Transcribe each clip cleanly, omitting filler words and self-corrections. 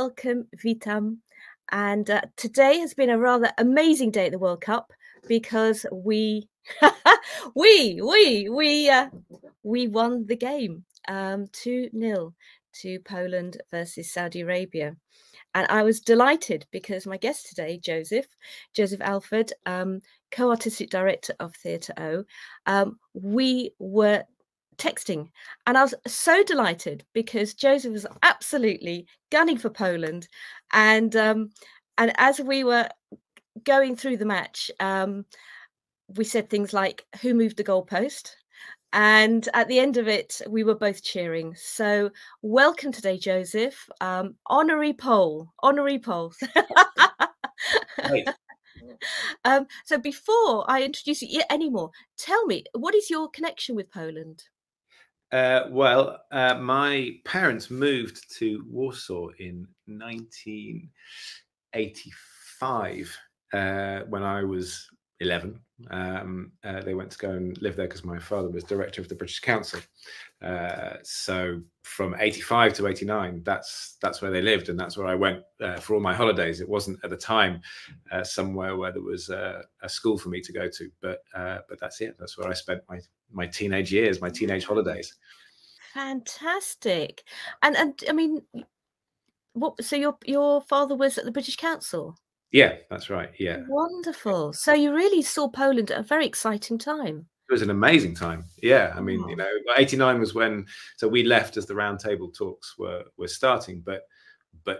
welcome, witam. And today has been a rather amazing day at the World Cup because we won the game 2-0 to Poland versus Saudi Arabia. And I was delighted because my guest today, Joseph Alford, co-artistic director of Theatre O, we were texting. And I was so delighted because Joseph was absolutely gunning for Poland. And as we were going through the match, we said things like, who moved the goalpost? And at the end of it, we were both cheering. So welcome today, Joseph. Honorary Pole. Right. So before I introduce you anymore, tell me, what is your connection with Poland? Well, my parents moved to Warsaw in 1985 when I was 11. They went to go and live there because my father was director of the British Council. So from 85 to 89, that's where they lived, and that's where I went for all my holidays. It wasn't at the time somewhere where there was a school for me to go to, but that's it. That's where I spent my teenage years, my teenage holidays. Fantastic. And I mean, what? So your father was at the British Council. Yeah, that's right. Yeah. Wonderful. So you really saw Poland at a very exciting time. It was an amazing time. Yeah. I mean, you know, 89 was when, so we left as the round table talks were starting, but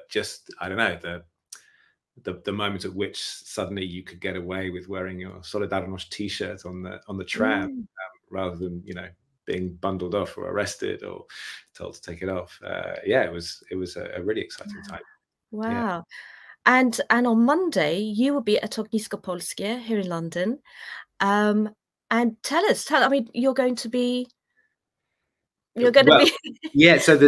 just, I don't know, the moment at which suddenly you could get away with wearing your Solidarność t-shirt on the tram, rather than, you know, being bundled off or arrested or told to take it off. Yeah, it was a really exciting time. Wow. Yeah. And on Monday, you will be at Ognisko Polskie here in London. And tell us, I mean, you're going to be. Yeah. So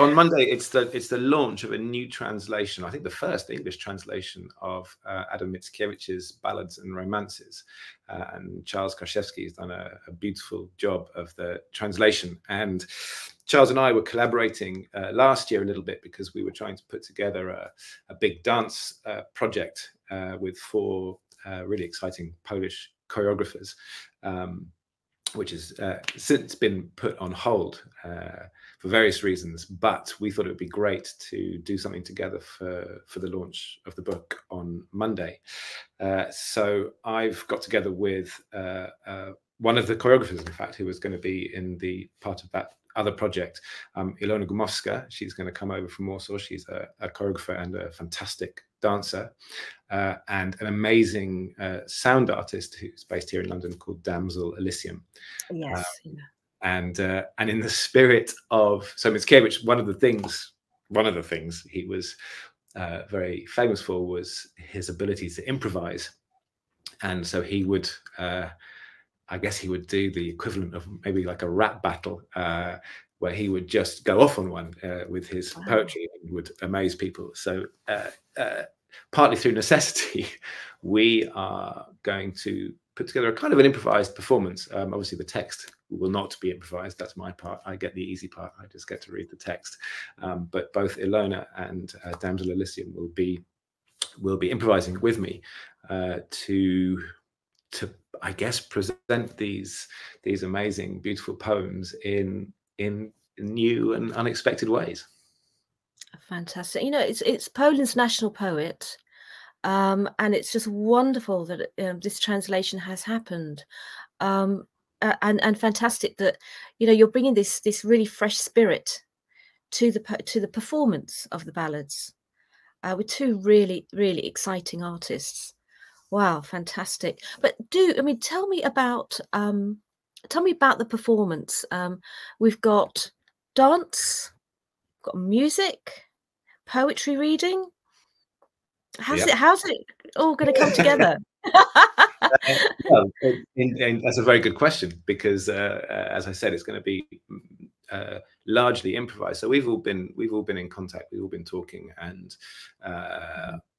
on Monday, it's the launch of a new translation. I think the first English translation of Adam Mickiewicz's Ballads and Romances. And Charles Kraszewski has done a beautiful job of the translation. And Charles and I were collaborating last year a little bit because we were trying to put together a big dance project with four really exciting Polish choreographers, which has since been put on hold for various reasons. But we thought it would be great to do something together for the launch of the book on Monday. So I've got together with one of the choreographers, in fact, who was going to be in the part of that other project, Ilona Gumowska. She's going to come over from Warsaw. She's a choreographer and a fantastic dancer, and an amazing sound artist who's based here in London called Damsel Elysium. Yes. And in the spirit of, so Mickiewicz, one of the things he was very famous for was his ability to improvise, and so he would. I guess he would do the equivalent of maybe like a rap battle, where he would just go off on one with his poetry and would amaze people. So partly through necessity, we are going to put together a kind of an improvised performance. Obviously the text will not be improvised. That's my part. I get the easy part. I just get to read the text. But both Ilona and Damsel Elysium will be improvising with me to I guess present these amazing, beautiful poems in new and unexpected ways. Fantastic. You know, it's Poland's national poet, and it's just wonderful that this translation has happened, and fantastic that, you know, you're bringing this really fresh spirit to the performance of the ballads with two really exciting artists. Wow, fantastic. But tell me about the performance. We've got dance, got music, poetry reading. How's it all going to come together? Well, that's a very good question, because as I said, it's going to be largely improvised. So we've all been in contact, we've all been talking, and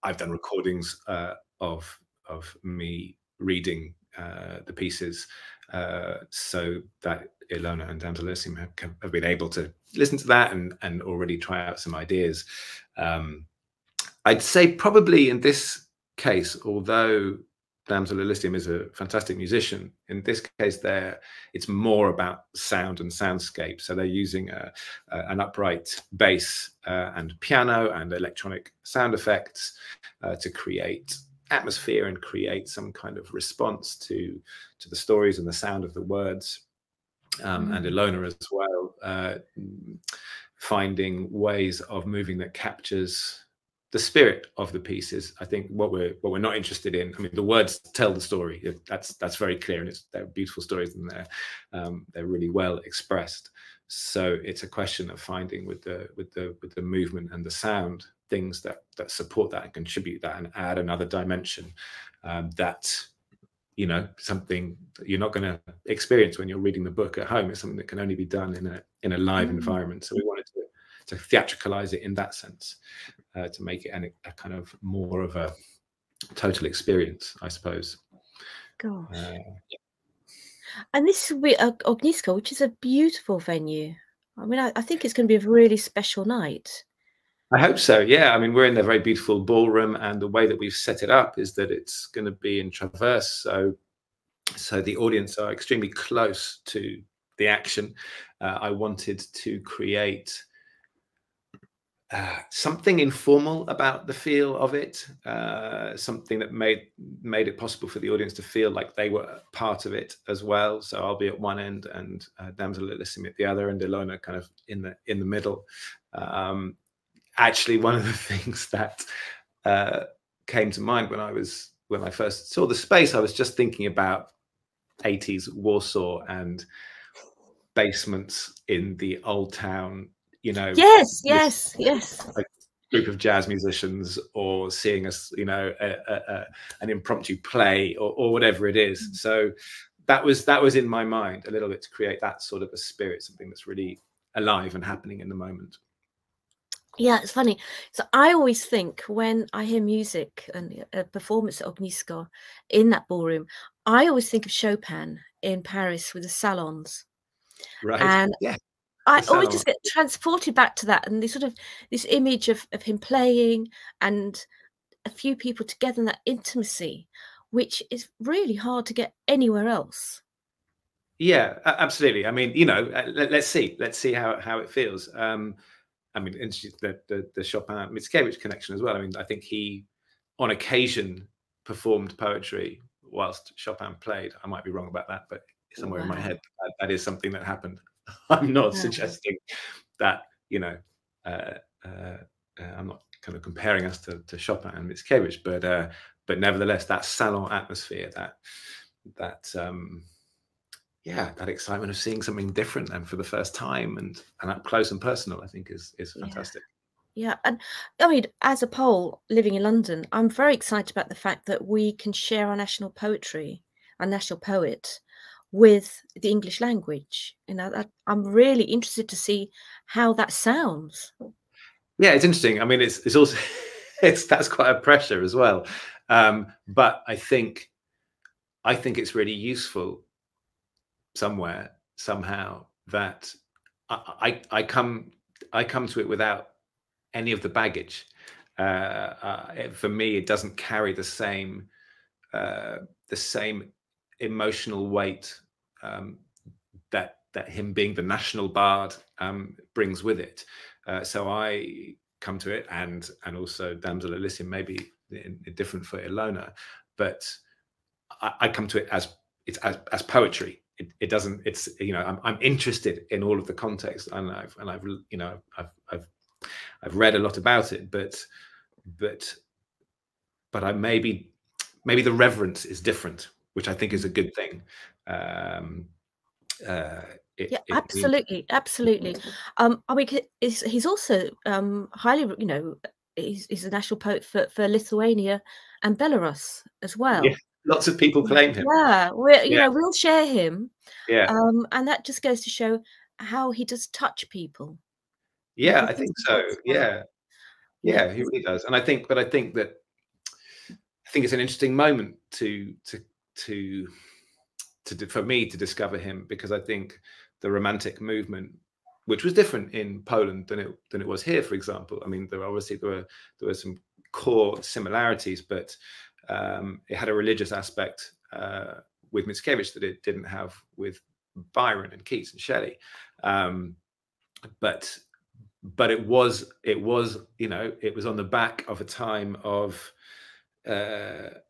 I've done recordings of me reading the pieces, so that Ilona and Damsel Elysium have been able to listen to that and already try out some ideas. I'd say probably in this case, although Damsel Elysium is a fantastic musician, in this case it's more about sound and soundscape. So they're using an upright bass and piano and electronic sound effects to create atmosphere and create some kind of response to the stories and the sound of the words. And Ilona as well, finding ways of moving that captures the spirit of the pieces. I think what we're not interested in, I mean, the words tell the story. That's very clear, and they're beautiful stories, and they're really well expressed. So it's a question of finding with the movement and the sound things that support that and contribute that and add another dimension that, you know, something that you're not going to experience when you're reading the book at home. It's something that can only be done in a live environment. So we wanted to theatricalize it in that sense, to make it a kind of more of a total experience, I suppose. Gosh. Yeah. And this will be Ognisko, which is a beautiful venue. I mean, I think it's going to be a really special night. I hope so, yeah. I mean, we're in a very beautiful ballroom, and the way that we've set it up is that it's going to be in traverse, so the audience are extremely close to the action. I wanted to create something informal about the feel of it, something that made it possible for the audience to feel like they were part of it as well. So I'll be at one end and Damsel Elysium at the other, and Ilona kind of in the middle. Actually, one of the things that came to mind when I first saw the space, I was just thinking about 80s Warsaw and basements in the old town. You know, yes. A group of jazz musicians, or seeing us, you know, an impromptu play, or whatever it is. So that was in my mind a little bit, to create that sort of a spirit, something that's really alive and happening in the moment. Yeah, it's funny. So I always think, when I hear music and a performance at Ognisko in that ballroom, I always think of Chopin in Paris with the salons. Right. And yeah. I always just get transported back to that, and this image of him playing and a few people together, and that intimacy, which is really hard to get anywhere else. Yeah, absolutely. I mean, you know, let's see how it feels. I mean, the Chopin Mickiewicz connection as well. I mean, I think he, on occasion, performed poetry whilst Chopin played. I might be wrong about that, but somewhere in my head, that is something that happened. I'm not suggesting that, you know, I'm not kind of comparing us to Chopin and Mickiewicz, but nevertheless, that salon atmosphere, that excitement of seeing something different and for the first time and up close and personal, I think is fantastic. Yeah. And I mean, as a Pole living in London, I'm very excited about the fact that we can share our national poetry, our national poet, with the English language. You know, I'm really interested to see how that sounds. Yeah, it's interesting. I mean, it's also that's quite a pressure as well. But I think it's really useful somewhere, somehow, that I come to it without any of the baggage. For me, it doesn't carry the same emotional weight that him being the national bard brings with it. So I come to it, and also Damsel Elysium, maybe different for Ilona, but I come to it as poetry. It doesn't. It's, you know, I'm interested in all of the context, and I've you know, I've read a lot about it, but I maybe the reverence is different, which I think is a good thing. Absolutely. I mean, he's also highly, you know, he's a national poet for Lithuania and Belarus as well. Yeah, lots of people claim him. Yeah, you know, we'll share him. Yeah. And that just goes to show how he does touch people. Yeah, I think so. Yeah. Yeah, he really does. And I think it's an interesting moment for me to discover him, because I think the Romantic movement, which was different in Poland than it was here, for example. I mean, there were some core similarities, but it had a religious aspect with Mickiewicz that it didn't have with Byron and Keats and Shelley. But it was, you know, it was on the back of a time of a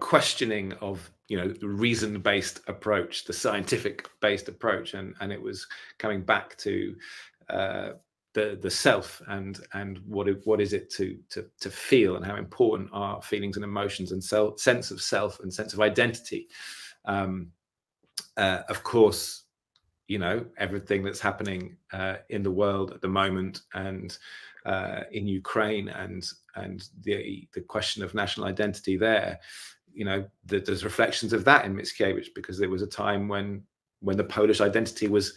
questioning of, you know, the reason-based approach, the scientific-based approach, and it was coming back to the self and what is it to feel, and how important are feelings and emotions and sense of self and sense of identity. Of course, you know, everything that's happening in the world at the moment, and in Ukraine, and the question of national identity there, you know, there's reflections of that in Mickiewicz, because there was a time when the Polish identity was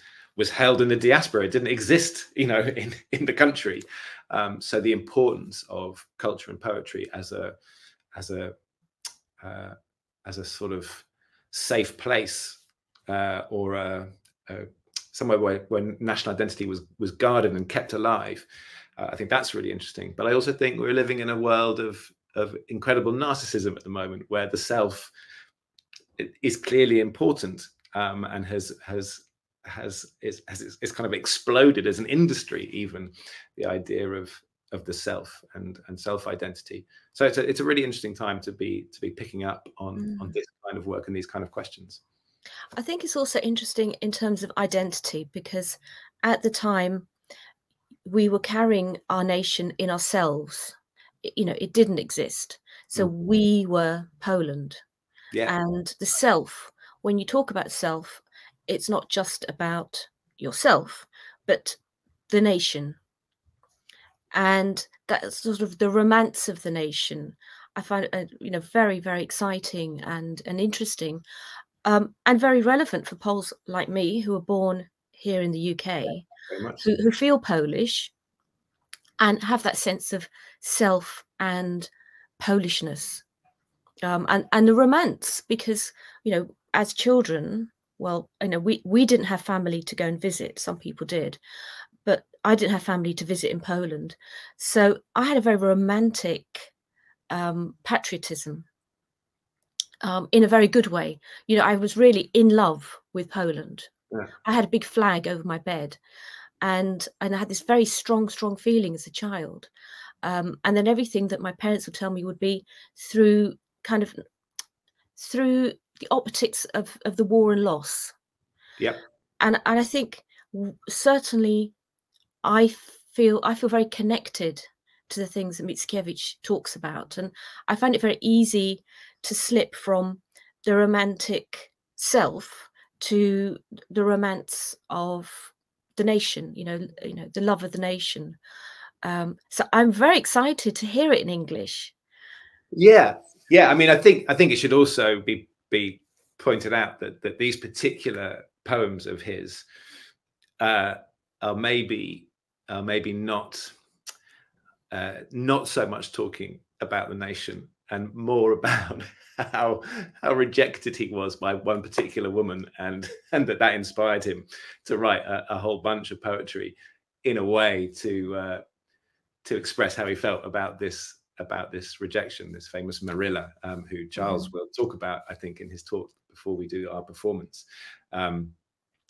held in the diaspora. It didn't exist, you know, in the country. So the importance of culture and poetry as a sort of safe place, or somewhere where national identity was guarded and kept alive. I think that's really interesting. But I also think we're living in a world of incredible narcissism at the moment, where the self is clearly important, and has kind of exploded as an industry, even the idea of the self and self identity. So it's a really interesting time to be picking up on this kind of work and these kind of questions. I think it's also interesting in terms of identity, because at the time we were carrying our nation in ourselves. You know, it didn't exist. So we were Poland. Yeah. And the self, when you talk about self, it's not just about yourself, but the nation. And that's sort of the romance of the nation. I find it, you know, very, very exciting and interesting. And very relevant for Poles like me, who are born here in the UK, who feel Polish and have that sense of self and Polishness, and the romance, because, you know, as children, well, you know, we didn't have family to go and visit. Some people did, but I didn't have family to visit in Poland. So I had a very romantic patriotism. In a very good way. You know, I was really in love with Poland. Yeah. I had a big flag over my bed, and I had this very strong feeling as a child. And then everything that my parents would tell me would be through kind of through the optics of the war and loss. Yeah. And I think certainly I feel very connected to the things that Mickiewicz talks about, and I find it very easy to slip from the romantic self to the romance of the nation, you know, the love of the nation. So I'm very excited to hear it in English. Yeah, yeah. I mean, I think it should also be pointed out that these particular poems of his are maybe not so much talking about the nation, and more about how rejected he was by one particular woman, and that inspired him to write a whole bunch of poetry in a way to express how he felt about this rejection, this famous Marilla, who Charles will talk about, I think, in his talk before we do our performance. And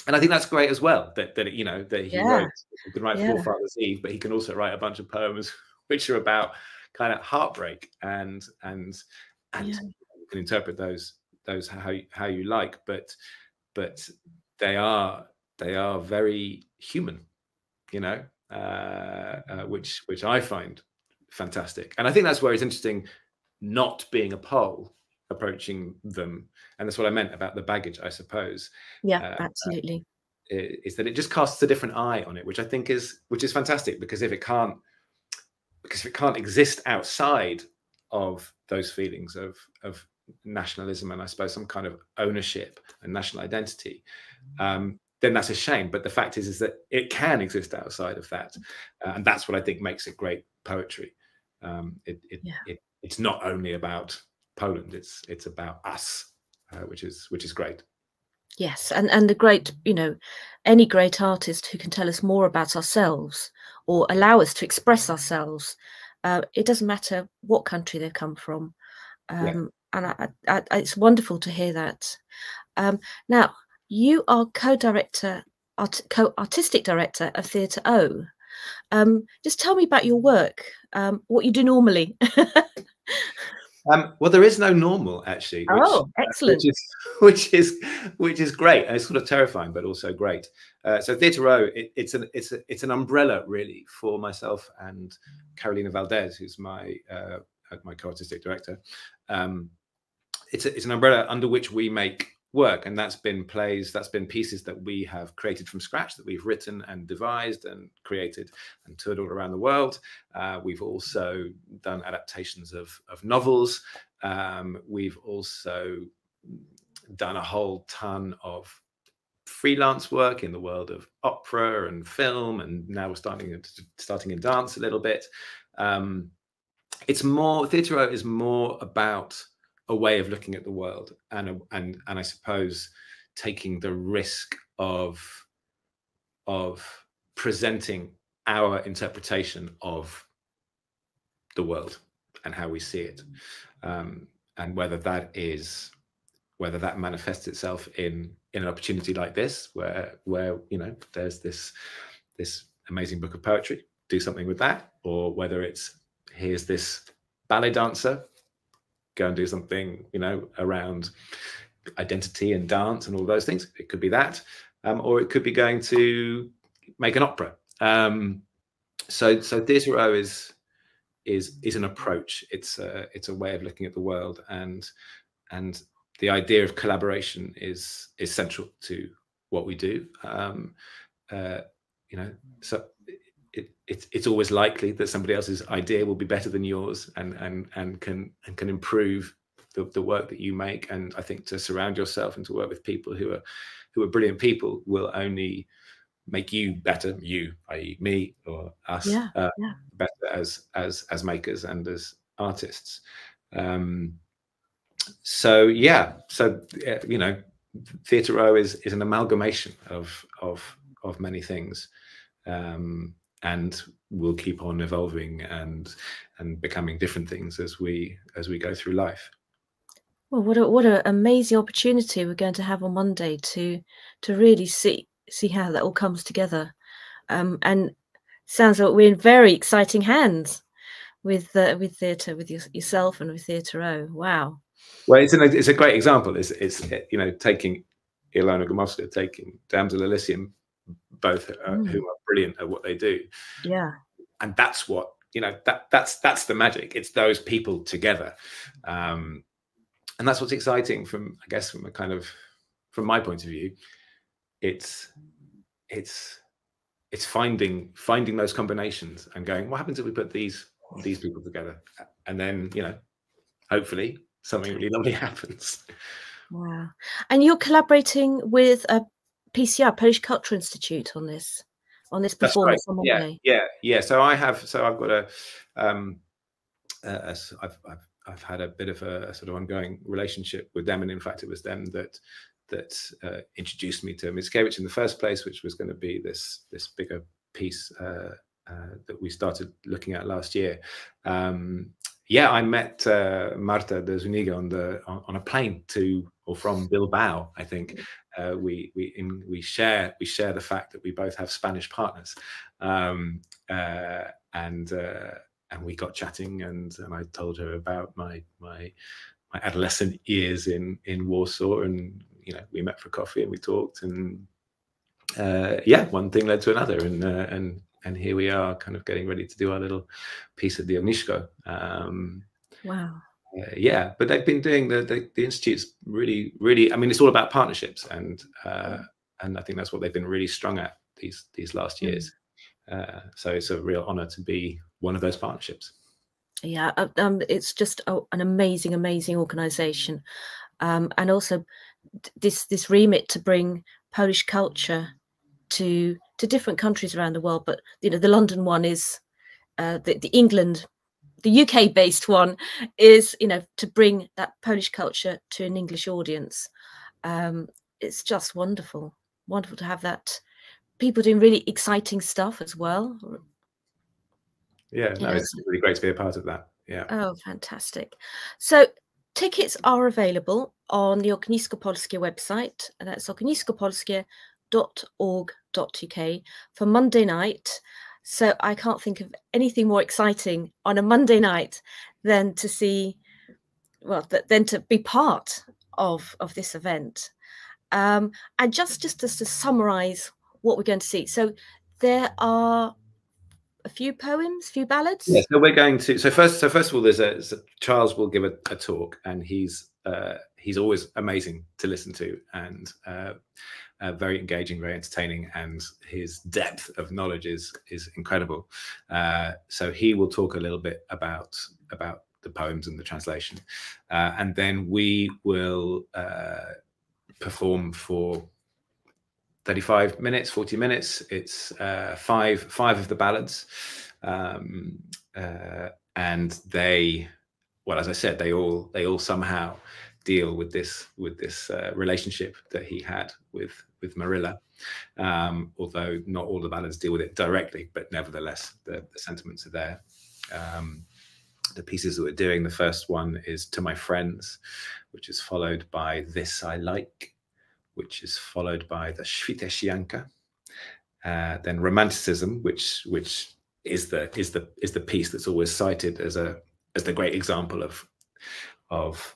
I think that's great as well, that you know, that he can write Forefathers' Eve, but he can also write a bunch of poems which are about kind of heartbreak, and you can interpret those how you like, but they are very human, you know, which I find fantastic. And I think that's where it's interesting, not being a Pole, approaching them, and that's what I meant about the baggage, I suppose. Yeah, absolutely. Is that it just casts a different eye on it, which I think is fantastic, because if it can't exist outside of those feelings of nationalism, and I suppose some kind of ownership and national identity, then that's a shame. But the fact is that it can exist outside of that, and that's what I think makes it great poetry. It's not only about Poland, it's about us, which is great. Yes, and the great, you know, any great artist who can tell us more about ourselves, or allow us to express ourselves It doesn't matter what country they've come from. And it's wonderful to hear that. Now, you are co-artistic director of Theatre O. Just tell me about your work, what you do normally. Well, there is no normal, actually. Which, excellent. Which is great. It's sort of terrifying, but also great. So Theatre O, it's an umbrella, really, for myself and Carolina Valdez, who's my co-artistic director. It's an umbrella under which we make work, and that's been plays, that's been pieces that we have created from scratch, that we've written and devised and created and toured all around the world. We've also done adaptations of novels. We've also done a whole ton of freelance work in the world of opera and film, and now we're starting in dance a little bit. It's more, Theatre O is more about a way of looking at the world, and I suppose taking the risk of presenting our interpretation of the world and how we see it, and whether that manifests itself in an opportunity like this, where you know there's this amazing book of poetry, do something with that, or whether it's here's this ballet dancer, go and do something, you know, around identity and dance and all those things. It could be that, or it could be going to make an opera. So Theatre O is an approach. It's a way of looking at the world, and the idea of collaboration is central to what we do. You know, so it's always likely that somebody else's idea will be better than yours, and can improve the work that you make. And I think to surround yourself and to work with people who are brilliant people will only make you better. You, i.e., me or us, better as makers and as artists. So you know, Theatre O is an amalgamation of many things. And we'll keep on evolving and becoming different things as we go through life. Well, what an amazing opportunity we're going to have on Monday to really see how that all comes together. And sounds like we're in very exciting hands with theatre, with yourself and with Theatre O. Wow. Well, it's a great example. It's you know, taking Ilona Gumowska, taking Damsel Elysium, both who are brilliant at what they do, and that's what, you know, that's the magic. It's those people together, and that's what's exciting from my point of view. It's finding those combinations and going, what happens if we put these people together, and then, you know, hopefully something really lovely happens. Wow. And you're collaborating with a PCR, Polish Cultural Institute, on this performance. Right. Yeah. So I've got I've had a bit of a sort of ongoing relationship with them, and in fact, it was them that introduced me to Mickiewicz in the first place, which was going to be this bigger piece that we started looking at last year. I met Marta de Zuniga on a plane to or from Bilbao, I think. We share the fact that we both have Spanish partners, and we got chatting, and I told her about my adolescent years in Warsaw, and you know, we met for coffee and we talked, and one thing led to another, and here we are, kind of getting ready to do our little piece of the Ognisko. Wow. But they've been doing the institute's really. I mean, it's all about partnerships, and I think that's what they've been really strong at these last years. So it's a real honour to be one of those partnerships. Yeah, it's just an amazing organisation, and also this remit to bring Polish culture to different countries around the world. But you know, the London one is the England. The UK-based one is, you know, to bring that Polish culture to an English audience. It's just wonderful, wonderful to have that. People doing really exciting stuff as well. Yeah, no, it's really great to be a part of that. Yeah. Oh, fantastic. So tickets are available on the Ognisko Polskie website. And that's ogniskopolskie.org.uk for Monday night. So I can't think of anything more exciting on a Monday night than to see, well, than to be part of this event. And just to summarise what we're going to see. So there are a few poems, a few ballads. Yeah, so we're going to. So first of all, there's a Charles will give a talk, and he's always amazing to listen to, and very engaging, very entertaining, and his depth of knowledge is incredible. So he will talk a little bit about the poems and the translation, and then we will perform for 35 minutes, 40 minutes. It's five of the ballads, and they, well, as I said, they all somehow deal with this relationship that he had with Marilla. Although not all the ballads deal with it directly, but nevertheless, the sentiments are there. The pieces that we're doing, the first one is To My Friends, which is followed by This I Like, which is followed by the Schwiteschianka, then Romanticism, which is the piece that's always cited as the great example of,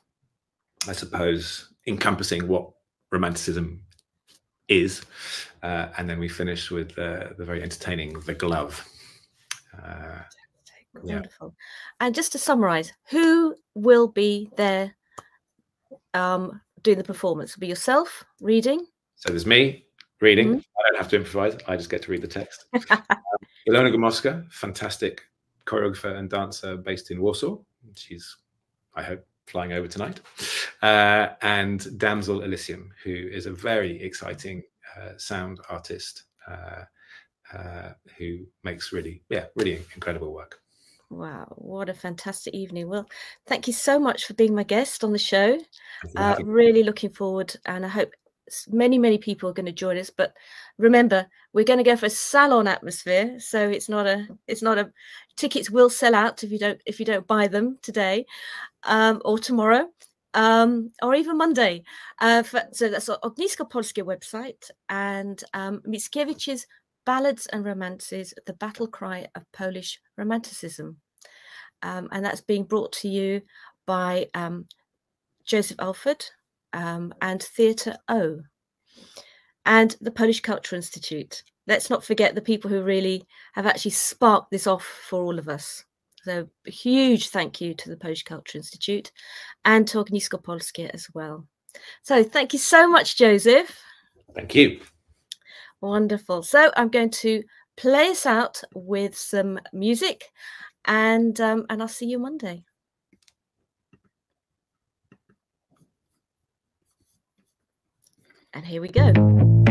I suppose, encompassing what Romanticism is, and then we finish with the very entertaining The Glove. Wonderful. Yeah. And just to summarise, who will be there? Doing the performance will be yourself reading. So there's me reading. I don't have to improvise. I just get to read the text. Ilona Gumowska, fantastic choreographer and dancer based in Warsaw. She's, I hope, flying over tonight. And Damsel Elysium, who is a very exciting sound artist who makes really incredible work. Wow, what a fantastic evening. Well, thank you so much for being my guest on the show. Really looking forward, and I hope many people are going to join us. But remember, we're going to go for a salon atmosphere, so it's not a tickets will sell out if you don't buy them today, or tomorrow, or even Monday. So that's the Ognisko Polskie website, and Mickiewicz's Ballads and Romances, The Battle Cry of Polish Romanticism. And that's being brought to you by Joseph Alford and Theatre O and the Polish Cultural Institute. Let's not forget the people who really have actually sparked this off for all of us. So a huge thank you to the Polish Cultural Institute and to Ognisko Polskie as well. So thank you so much, Joseph. Thank you. Wonderful. So I'm going to play us out with some music, and I'll see you Monday. And here we go.